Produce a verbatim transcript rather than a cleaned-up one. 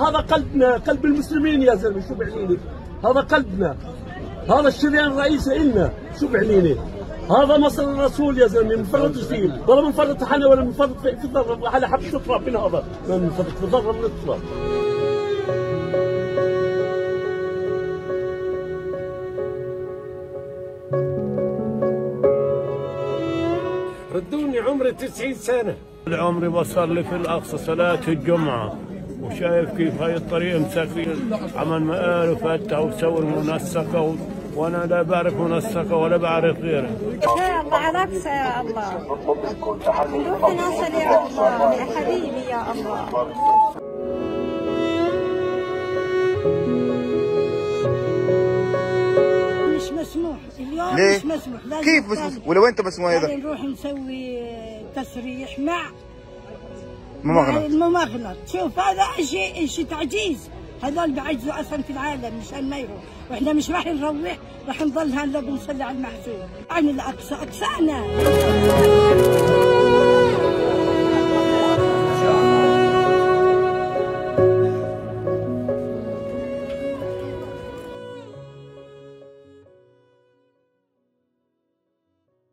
هذا قلبنا، قلب المسلمين يا زلمه، شو بعليني؟ هذا قلبنا، هذا الشريان الرئيسي النا، شو بعليني؟ هذا مصر الرسول يا زلمه، ما نفرطش فيه، ولا بنفرط حنا ولا بنفرط في الضرب، على حبة تراب من هذا، ما بنفرط في الضرب من التراب. ردوني عمري تسعين سنة، عمري وصل لي في الأقصى صلاة الجمعة، وشايف كيف هاي الطريق مسكين، عمل مقال وفتح وصور منسقة و... وأنا لا بعرف منسقة ولا بعرف غيرها. لا بعرفش يا الله، روحي ناصر يا الله، يا حبيبي يا الله. مسموح اليوم، ليه؟ مش مسموح. كيف مش مسموح؟ ولو انت مسموح ايضا نروح نسوي تسريح مع مماغنط. المماغنط شوف هذا شيء شيء تعجيز، هذول بعجزوا اصلا في العالم مشان ما يروح، واحنا مش راح نروح، راح نضل هلا بنصلي على المحزون عن الاقصى اقصانا.